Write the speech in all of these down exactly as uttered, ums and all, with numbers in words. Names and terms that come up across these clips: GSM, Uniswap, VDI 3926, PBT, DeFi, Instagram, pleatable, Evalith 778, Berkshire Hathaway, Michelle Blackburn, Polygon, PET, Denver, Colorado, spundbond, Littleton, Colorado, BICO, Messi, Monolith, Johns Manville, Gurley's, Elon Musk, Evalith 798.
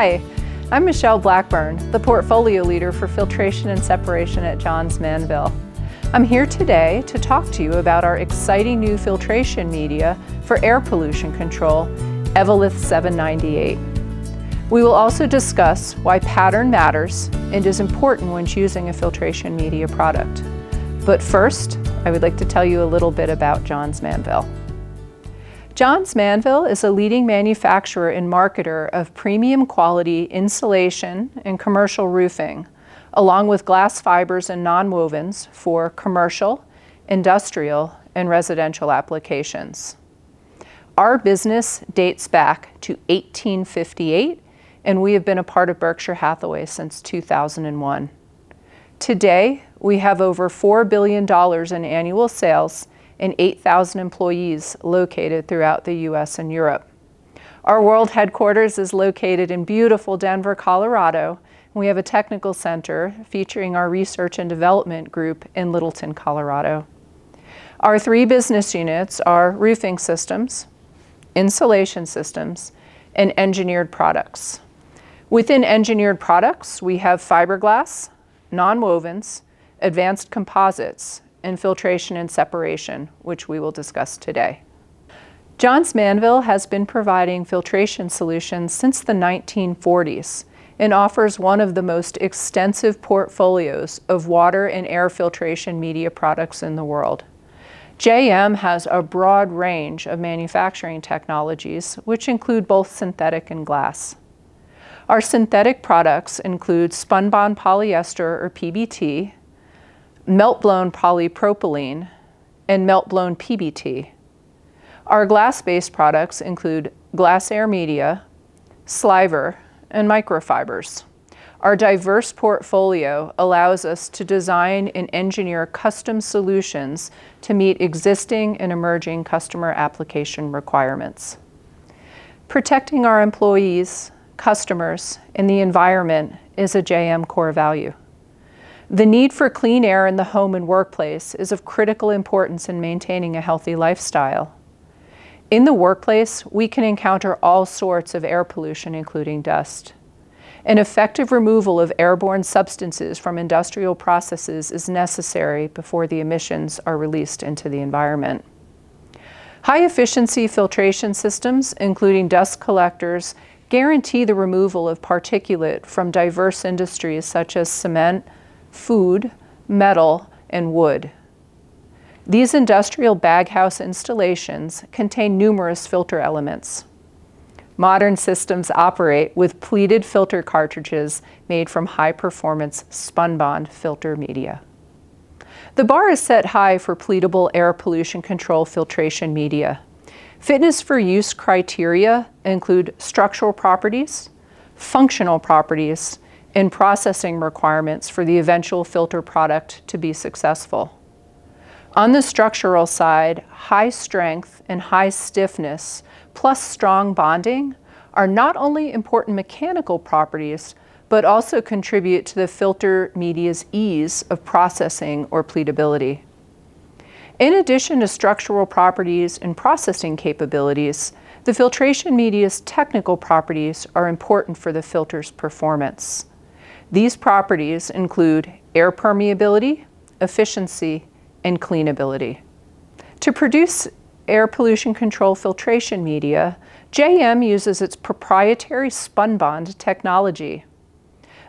Hi, I'm Michelle Blackburn, the Portfolio Leader for Filtration and Separation at Johns Manville. I'm here today to talk to you about our exciting new filtration media for air pollution control, Evalith seven ninety-eight. We will also discuss why pattern matters and is important when choosing a filtration media product. But first, I would like to tell you a little bit about Johns Manville. Johns Manville is a leading manufacturer and marketer of premium quality insulation and commercial roofing, along with glass fibers and nonwovens for commercial, industrial, and residential applications. Our business dates back to eighteen fifty-eight, and we have been a part of Berkshire Hathaway since two thousand one. Today, we have over four billion dollars in annual sales and eight thousand employees located throughout the U S and Europe. Our world headquarters is located in beautiful Denver, Colorado. We have a technical center featuring our research and development group in Littleton, Colorado. Our three business units are roofing systems, insulation systems, and engineered products. Within engineered products, we have fiberglass, nonwovens, advanced composites, and filtration and separation, which we will discuss today. Johns Manville has been providing filtration solutions since the nineteen forties and offers one of the most extensive portfolios of water and air filtration media products in the world. J M has a broad range of manufacturing technologies, which include both synthetic and glass. Our synthetic products include spun-bond polyester, or P B T, melt-blown polypropylene, and melt-blown P B T. Our glass-based products include glass air media, sliver, and microfibers. Our diverse portfolio allows us to design and engineer custom solutions to meet existing and emerging customer application requirements. Protecting our employees, customers, and the environment is a J M core value. The need for clean air in the home and workplace is of critical importance in maintaining a healthy lifestyle. In the workplace, we can encounter all sorts of air pollution, including dust. An effective removal of airborne substances from industrial processes is necessary before the emissions are released into the environment. High-efficiency filtration systems, including dust collectors, guarantee the removal of particulate from diverse industries such as cement, food, metal, and wood. These industrial baghouse installations contain numerous filter elements. Modern systems operate with pleated filter cartridges made from high-performance spun-bond filter media. The bar is set high for pleatable air pollution control filtration media. Fitness for use criteria include structural properties, functional properties, and processing requirements for the eventual filter product to be successful. On the structural side, high strength and high stiffness, plus strong bonding, are not only important mechanical properties, but also contribute to the filter media's ease of processing or pleatability. In addition to structural properties and processing capabilities, the filtration media's technical properties are important for the filter's performance. These properties include air permeability, efficiency, and cleanability. To produce air pollution control filtration media, J M uses its proprietary spun bond technology.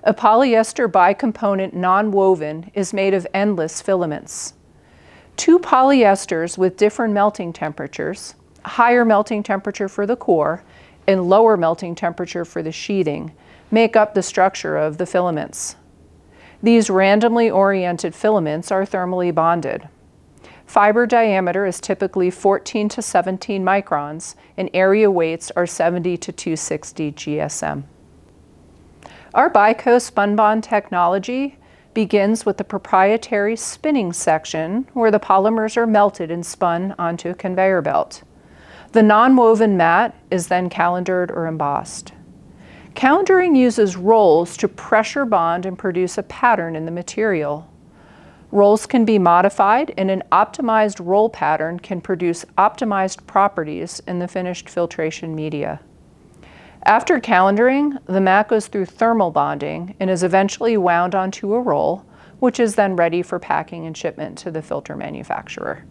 A polyester bi-component non-woven is made of endless filaments. Two polyesters with different melting temperatures, higher melting temperature for the core and lower melting temperature for the sheathing, make up the structure of the filaments. These randomly oriented filaments are thermally bonded. Fiber diameter is typically fourteen to seventeen microns, and area weights are seventy to two sixty G S M. Our BICO spun bond technology begins with the proprietary spinning section, where the polymers are melted and spun onto a conveyor belt. The non-woven mat is then calendared or embossed. Calendering uses rolls to pressure bond and produce a pattern in the material. Rolls can be modified, and an optimized roll pattern can produce optimized properties in the finished filtration media. After calendering, the mat goes through thermal bonding and is eventually wound onto a roll, which is then ready for packing and shipment to the filter manufacturer.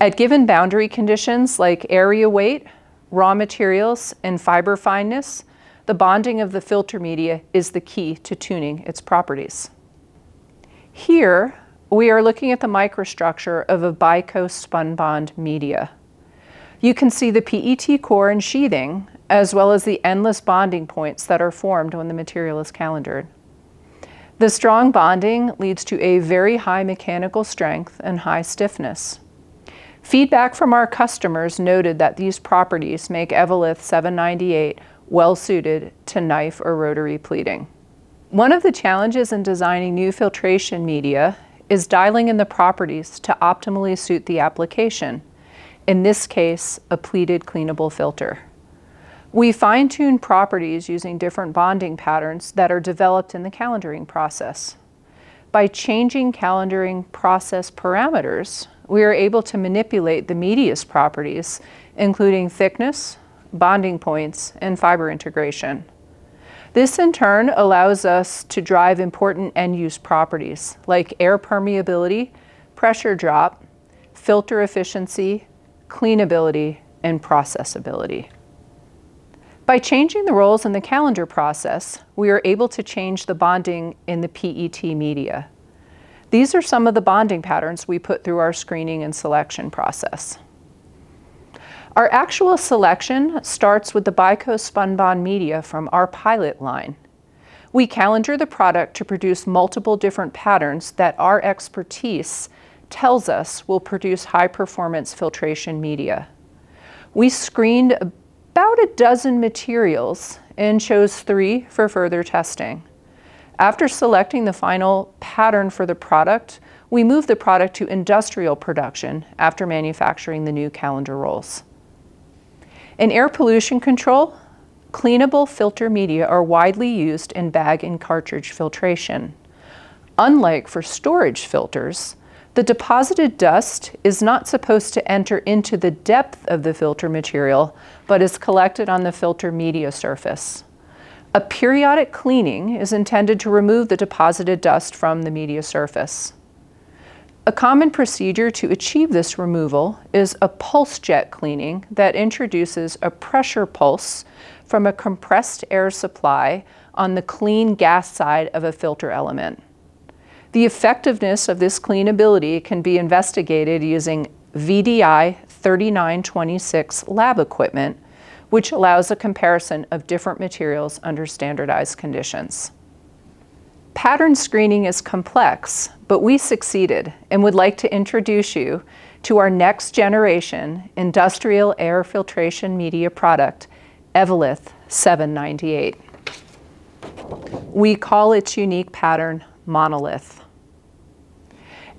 At given boundary conditions like area weight, raw materials, and fiber fineness, the bonding of the filter media is the key to tuning its properties. Here, we are looking at the microstructure of a BICO spun bond media. You can see the P E T core and sheathing, as well as the endless bonding points that are formed when the material is calendared. The strong bonding leads to a very high mechanical strength and high stiffness. Feedback from our customers noted that these properties make Evalith seven ninety-eight well-suited to knife or rotary pleating. One of the challenges in designing new filtration media is dialing in the properties to optimally suit the application, in this case, a pleated cleanable filter. We fine-tune properties using different bonding patterns that are developed in the calendering process. By changing calendering process parameters, we are able to manipulate the media's properties, including thickness, bonding points, and fiber integration. This in turn allows us to drive important end-use properties like air permeability, pressure drop, filter efficiency, cleanability, and processability. By changing the roles in the calendar process, we are able to change the bonding in the P E T media. These are some of the bonding patterns we put through our screening and selection process. Our actual selection starts with the BICO spun bond media from our pilot line. We calendar the product to produce multiple different patterns that our expertise tells us will produce high-performance filtration media. We screened about a dozen materials and chose three for further testing. After selecting the final pattern for the product, we moved the product to industrial production after manufacturing the new calendar rolls. In air pollution control, cleanable filter media are widely used in bag and cartridge filtration. Unlike for storage filters, the deposited dust is not supposed to enter into the depth of the filter material, but is collected on the filter media surface. A periodic cleaning is intended to remove the deposited dust from the media surface. A common procedure to achieve this removal is a pulse jet cleaning that introduces a pressure pulse from a compressed air supply on the clean gas side of a filter element. The effectiveness of this cleanability can be investigated using V D I thirty-nine twenty-six lab equipment, which allows a comparison of different materials under standardized conditions. Pattern screening is complex, but we succeeded and would like to introduce you to our next generation industrial air filtration media product, Evalith seven ninety-eight. We call its unique pattern Monolith.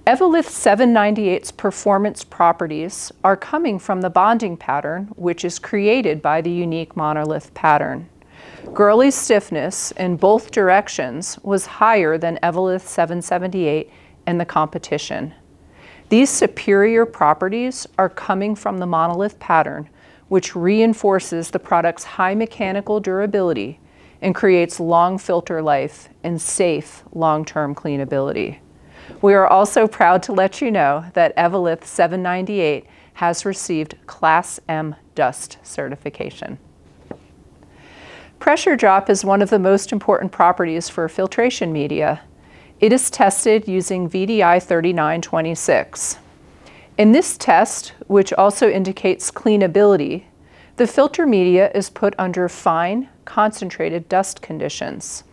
Evalith seven ninety-eight's performance properties are coming from the bonding pattern, which is created by the unique monolith pattern. Gurley's stiffness in both directions was higher than Evalith seven seventy-eight and the competition. These superior properties are coming from the monolith pattern, which reinforces the product's high mechanical durability and creates long filter life and safe long-term cleanability. We are also proud to let you know that Evalith seven ninety-eight has received Class M dust certification. Pressure drop is one of the most important properties for filtration media. It is tested using V D I thirty-nine twenty-six. In this test, which also indicates cleanability, the filter media is put under fine, concentrated dust conditions.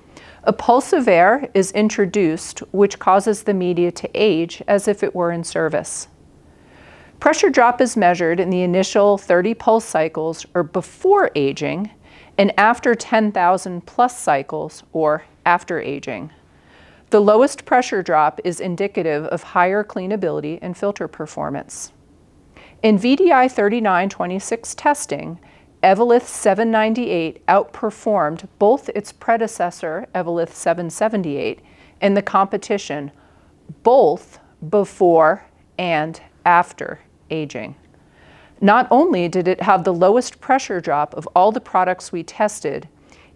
A pulse of air is introduced, which causes the media to age as if it were in service. Pressure drop is measured in the initial thirty pulse cycles, or before aging, and after ten thousand plus cycles, or after aging. The lowest pressure drop is indicative of higher cleanability and filter performance. In V D I thirty-nine twenty-six testing, Evalith seven ninety-eight outperformed both its predecessor, Evalith seven seventy-eight, and the competition, both before and after aging. Not only did it have the lowest pressure drop of all the products we tested,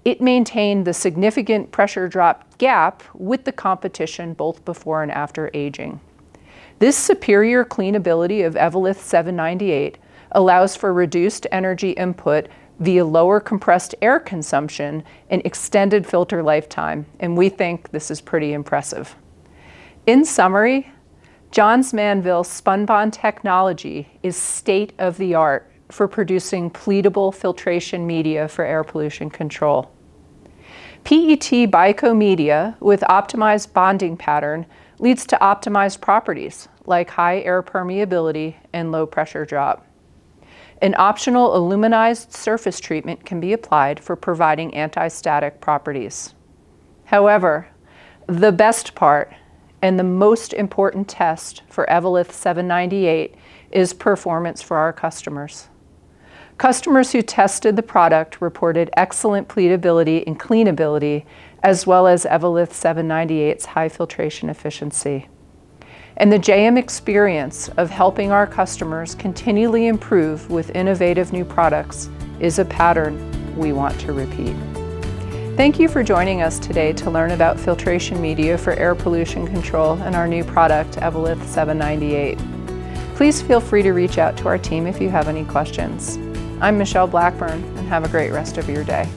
it maintained the significant pressure drop gap with the competition both before and after aging. This superior cleanability of Evalith seven ninety-eight allows for reduced energy input via lower compressed air consumption and extended filter lifetime, and we think this is pretty impressive. In summary, Johns Manville SpunBond technology is state of the art for producing pleatable filtration media for air pollution control. P E T BICO media with optimized bonding pattern leads to optimized properties like high air permeability and low pressure drop. An optional aluminized surface treatment can be applied for providing anti-static properties. However, the best part and the most important test for Evalith seven ninety-eight is performance for our customers. Customers who tested the product reported excellent pleatability and cleanability, as well as Evalith seven ninety-eight's high filtration efficiency. And the J M experience of helping our customers continually improve with innovative new products is a pattern we want to repeat. Thank you for joining us today to learn about filtration media for air pollution control and our new product, Evalith seven ninety-eight. Please feel free to reach out to our team if you have any questions. I'm Michelle Blackburn, and have a great rest of your day.